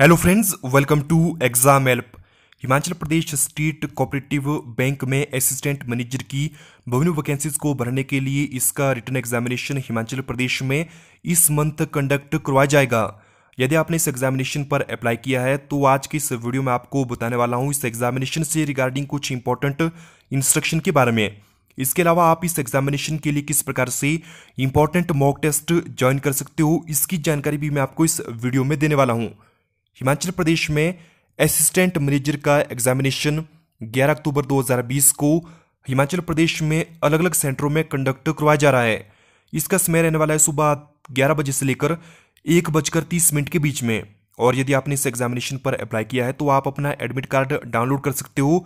Hello friends, welcome to exam help. Himachal Pradesh state cooperative bank में assistant manager की विभिन्न vacancies को भरने के लिए इसका रिटन एग्जामिनेशन हिमाचल प्रदेश में इस मंथ कंडक्ट करवाया जाएगा। यदि आपने इस एग्जामिनेशन पर अप्लाई किया है तो आज की इस वीडियो में आपको बताने वाला हूँ इस एग्जामिनेशन से रिगार्डिंग कुछ इंपॉर्टेंट इंस्ट्रक्शन के बारे में। इसके अलावा आप इस एग्जामिनेशन के लिए किस प्रकार से इंपॉर्टेंट मॉक टेस्ट ज्वाइन कर सकते हो, इसकी जानकारी भी मैं आपको इस वीडियो में देने वाला हूँ। हिमाचल प्रदेश में असिस्टेंट मैनेजर का एग्जामिनेशन 11 अक्टूबर 2020 को हिमाचल प्रदेश में अलग अलग सेंटरों में कंडक्ट करवाया जा रहा है। इसका समय रहने वाला है सुबह 11 बजे से लेकर 1:30 के बीच में। और यदि आपने इस एग्जामिनेशन पर अप्लाई किया है तो आप अपना एडमिट कार्ड डाउनलोड कर सकते हो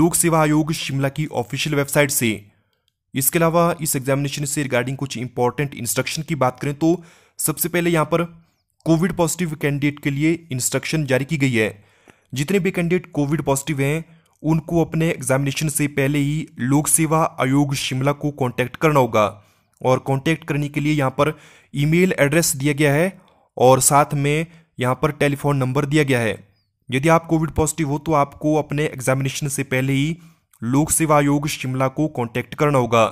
लोक सेवा आयोग शिमला की ऑफिशियल वेबसाइट से। इसके अलावा इस एग्जामिनेशन से रिगार्डिंग कुछ इंपॉर्टेंट इंस्ट्रक्शन की बात करें तो सबसे पहले यहाँ पर कोविड पॉजिटिव कैंडिडेट के लिए इंस्ट्रक्शन जारी की गई है। जितने भी कैंडिडेट कोविड पॉजिटिव हैं उनको अपने एग्जामिनेशन से पहले ही लोक सेवा आयोग शिमला को कांटेक्ट करना होगा। और कांटेक्ट करने के लिए यहाँ पर ईमेल एड्रेस दिया गया है और साथ में यहाँ पर टेलीफोन नंबर दिया गया है। यदि आप कोविड पॉजिटिव हो तो आपको अपने एग्जामिनेशन से पहले ही लोक सेवा आयोग शिमला को कॉन्टैक्ट करना होगा।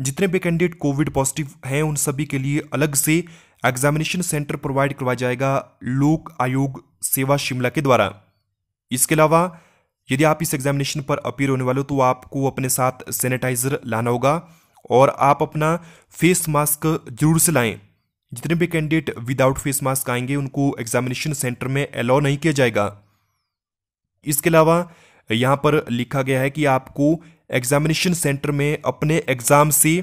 जितने भी कैंडिडेट कोविड पॉजिटिव हैं उन सभी के लिए अलग से एग्जामिनेशन सेंटर प्रोवाइड करवाया जाएगा लोक आयोग सेवा शिमला के द्वारा। इसके अलावा यदि आप इस एग्जामिनेशन पर अपीयर होने वाले हो तो आपको अपने साथ सैनिटाइजर लाना होगा और आप अपना फेस मास्क जरूर से लाएं। जितने भी कैंडिडेट विदाउट फेस मास्क आएंगे उनको एग्जामिनेशन सेंटर में अलाउ नहीं किया जाएगा। इसके अलावा यहाँ पर लिखा गया है कि आपको एग्जामिनेशन सेंटर में अपने एग्जाम से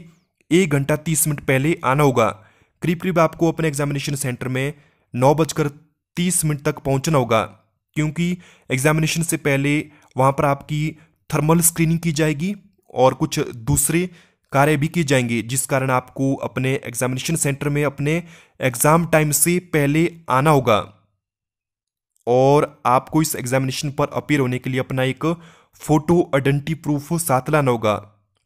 1 घंटा 30 मिनट पहले आना होगा। करीब करीब आपको अपने एग्जामिनेशन सेंटर में 9:30 तक पहुंचना होगा, क्योंकि एग्जामिनेशन से पहले वहां पर आपकी थर्मल स्क्रीनिंग की जाएगी और कुछ दूसरे कार्य भी किए जाएंगे, जिस कारण आपको अपने एग्जामिनेशन सेंटर में अपने एग्जाम टाइम से पहले आना होगा। और आपको इस एग्जामिनेशन पर अपीयर होने के लिए अपना एक फोटो आइडेंटिटी प्रूफ साथ लाना होगा।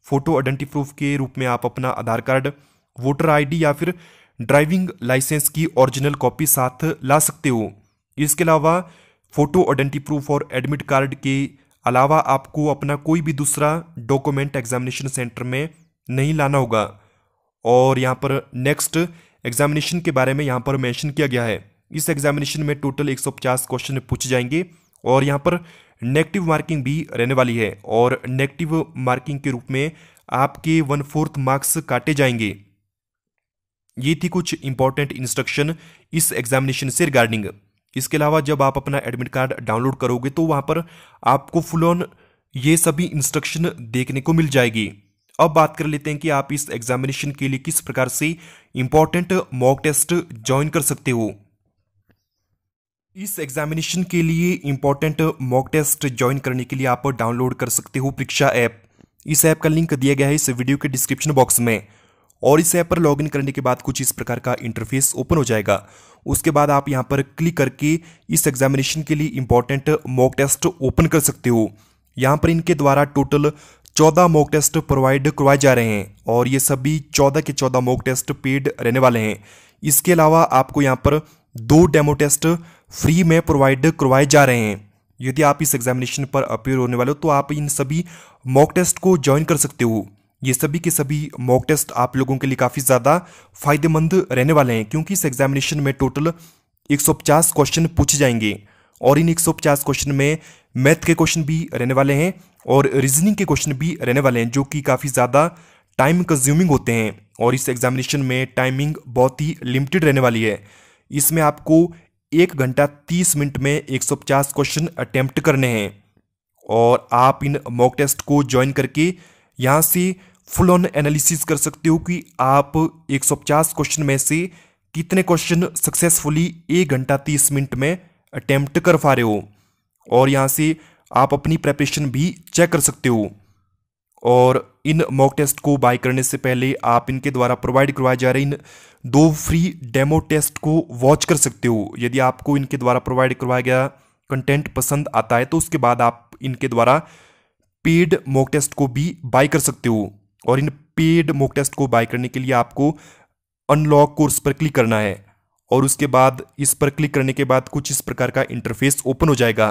फोटो आइडेंटिटी प्रूफ के रूप में आप अपना आधार कार्ड, वोटर आईडी या फिर ड्राइविंग लाइसेंस की ओरिजिनल कॉपी साथ ला सकते हो। इसके अलावा फोटो आइडेंटिटी प्रूफ और एडमिट कार्ड के अलावा आपको अपना कोई भी दूसरा डॉक्यूमेंट एग्जामिनेशन सेंटर में नहीं लाना होगा। और यहाँ पर नेक्स्ट एग्जामिनेशन के बारे में यहाँ पर मेंशन किया गया है। इस एग्जामिनेशन में टोटल 150 क्वेश्चन पूछे जाएंगे और यहाँ पर नेगेटिव मार्किंग भी रहने वाली है। और नेगेटिव मार्किंग के रूप में आपके 1/4 मार्क्स काटे जाएंगे। ये थी कुछ इंपॉर्टेंट इंस्ट्रक्शन इस एग्जामिनेशन से रिगार्डिंग। इसके अलावा जब आप अपना एडमिट कार्ड डाउनलोड करोगे तो वहाँ पर आपको फुल ऑन ये सभी इंस्ट्रक्शन देखने को मिल जाएगी। अब बात कर लेते हैं कि आप इस एग्जामिनेशन के लिए किस प्रकार से इंपॉर्टेंट मॉक टेस्ट ज्वाइन कर सकते हो। इस एग्जामिनेशन के लिए इंपॉर्टेंट मॉक टेस्ट ज्वाइन करने के लिए आप डाउनलोड कर सकते हो परीक्षा ऐप। इस ऐप का लिंक दिया गया है इस वीडियो के डिस्क्रिप्शन बॉक्स में। और इस ऐप पर लॉगिन करने के बाद कुछ इस प्रकार का इंटरफेस ओपन हो जाएगा। उसके बाद आप यहां पर क्लिक करके इस एग्जामिनेशन के लिए इंपॉर्टेंट मॉक टेस्ट ओपन कर सकते हो। यहां पर इनके द्वारा टोटल 14 मॉक टेस्ट प्रोवाइड करवाए जा रहे हैं और ये सभी 14 के 14 मॉक टेस्ट पेड रहने वाले हैं। इसके अलावा आपको यहाँ पर 2 डेमो टेस्ट फ्री में प्रोवाइड करवाए जा रहे हैं। यदि आप इस एग्जामिनेशन पर अपीयर होने वाले हो तो आप इन सभी मॉक टेस्ट को ज्वाइन कर सकते हो। ये सभी के सभी मॉक टेस्ट आप लोगों के लिए काफ़ी ज़्यादा फायदेमंद रहने वाले हैं, क्योंकि इस एग्जामिनेशन में टोटल 150 क्वेश्चन पूछे जाएंगे। और इन 150 क्वेश्चन में मैथ के क्वेश्चन भी रहने वाले हैं और रीजनिंग के क्वेश्चन भी रहने वाले हैं, जो कि काफ़ी ज़्यादा टाइम कंज्यूमिंग होते हैं। और इस एग्जामिनेशन में टाइमिंग बहुत ही लिमिटेड रहने वाली है। इसमें आपको 1 घंटा 30 मिनट में 150 क्वेश्चन अटैम्प्ट करने हैं। और आप इन मॉक टेस्ट को ज्वाइन करके यहाँ से फुल ऑन एनालिसिस कर सकते हो कि आप 150 क्वेश्चन में से कितने क्वेश्चन सक्सेसफुली 1 घंटा 30 मिनट में अटैम्प्ट कर पा रहे हो। और यहाँ से आप अपनी प्रेपरेशन भी चेक कर सकते हो। और इन मॉक टेस्ट को बाय करने से पहले आप इनके द्वारा प्रोवाइड करवाए जा रहे इन 2 फ्री डेमो टेस्ट को वॉच कर सकते हो। यदि आपको इनके द्वारा प्रोवाइड करवाया गया कंटेंट पसंद आता है तो उसके बाद आप इनके द्वारा पेड मॉक टेस्ट को भी बाय कर सकते हो। और इन पेड मॉक टेस्ट को बाय करने के लिए आपको अनलॉक कोर्स पर क्लिक करना है। और उसके बाद इस पर क्लिक करने के बाद कुछ इस प्रकार का इंटरफेस ओपन हो जाएगा।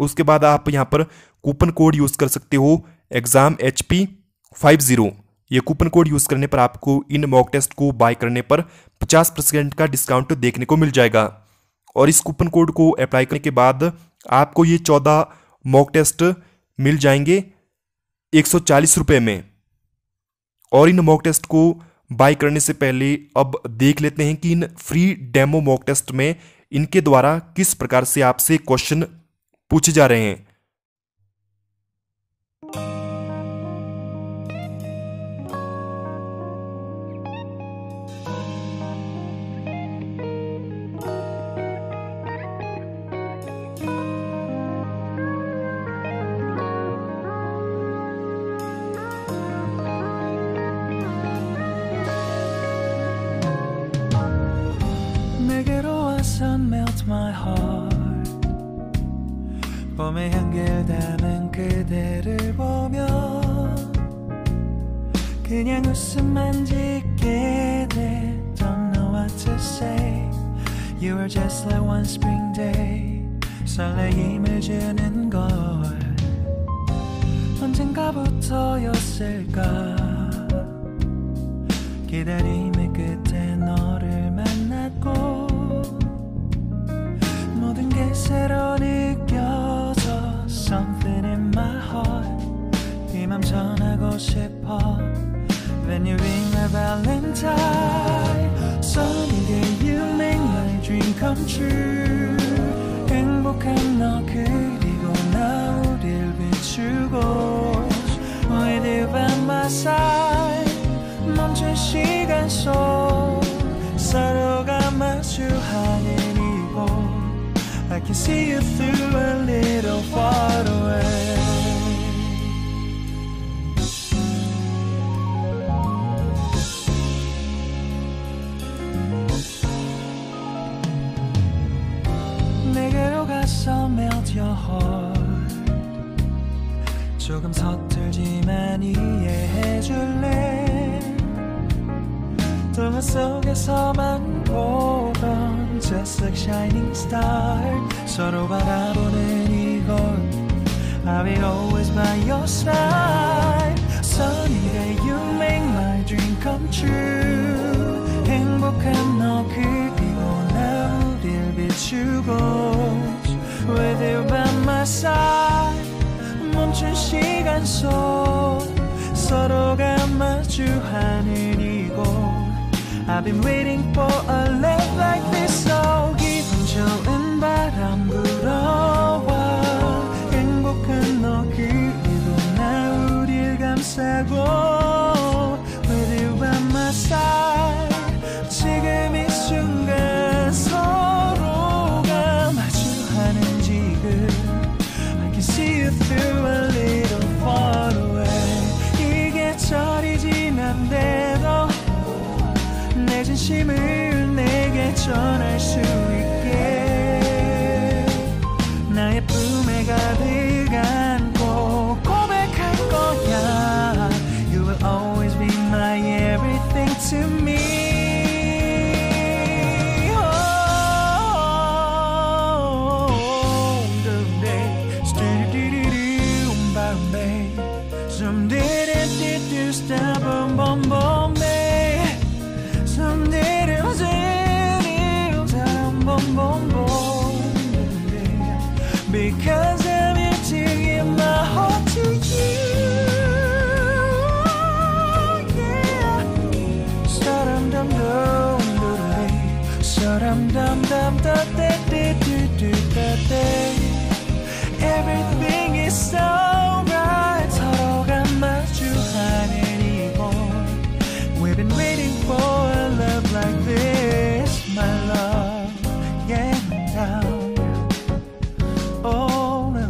उसके बाद आप यहाँ पर कूपन कोड यूज़ कर सकते हो EXAMHP50। ये कूपन कोड यूज़ करने पर आपको इन मॉक टेस्ट को बाय करने पर 50% का डिस्काउंट देखने को मिल जाएगा। और इस कूपन कोड को अप्लाई करने के बाद आपको ये 14 मॉक टेस्ट मिल जाएंगे 140 रुपये में। और इन मॉक टेस्ट को बाय करने से पहले अब देख लेते हैं कि इन फ्री डेमो मॉक टेस्ट में इनके द्वारा किस प्रकार से आपसे क्वेश्चन पूछे जा रहे हैं। Sun melts my heart. 봄의 향기를 담은 그대를 보며 그냥 웃음만 짓게 돼. Don't know what to say. You were just like one spring day. 설레임을 주는 걸 언젠가부터였을까. 기다림의 끝에 너를 만났고. 새로 느껴져 something in my heart. 이 맘 전하고 싶어. When you ring my valentine, someday you make my dream come true. 행복한 너 그리고 나 우릴 비추고 with you by my side. 멈춘 시간 속 서로가 마주하는 이곳. I can see you through a little far away. 내게로 가서 melt your heart. 조금 서툴지만 이해해줄래. 동화 속에서만 보던 just like shining star. 서로 바라보는 이곳. I will always by your side. Sunny day you make my dream come true. 행복한 너 그리고 나 우릴 비추고 with you by my side. 멈춘 시간 속 서로가 마주하는 이곳. I've been waiting for a love like this. So 기분 좋은 바람 불어와. 행복한 너 그리고 나 우릴 감싸고 with you by my side. 지금 이 순간 서로가 마주하는 지금. I can see you through a little far away. 이 계절이 지난데 내 진심을 내게 전할 수 있게 나의 품에 가득 안고 고백할 거야. You will always be my everything to me. Oh, someday, do-do-do-do, baby. Someday, do-do-do, stop and bomb. Because I'm here to give my heart to you. Yeah. Saram dam dam dam. Saram dam dam dam dam. Everything is so right. 서로가 마주하는 이곳. We've been waiting for a love like this, my love. Yeah. Oh no.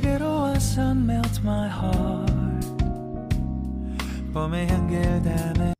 내게로 와서 melt my heart 봄의 향기를 담은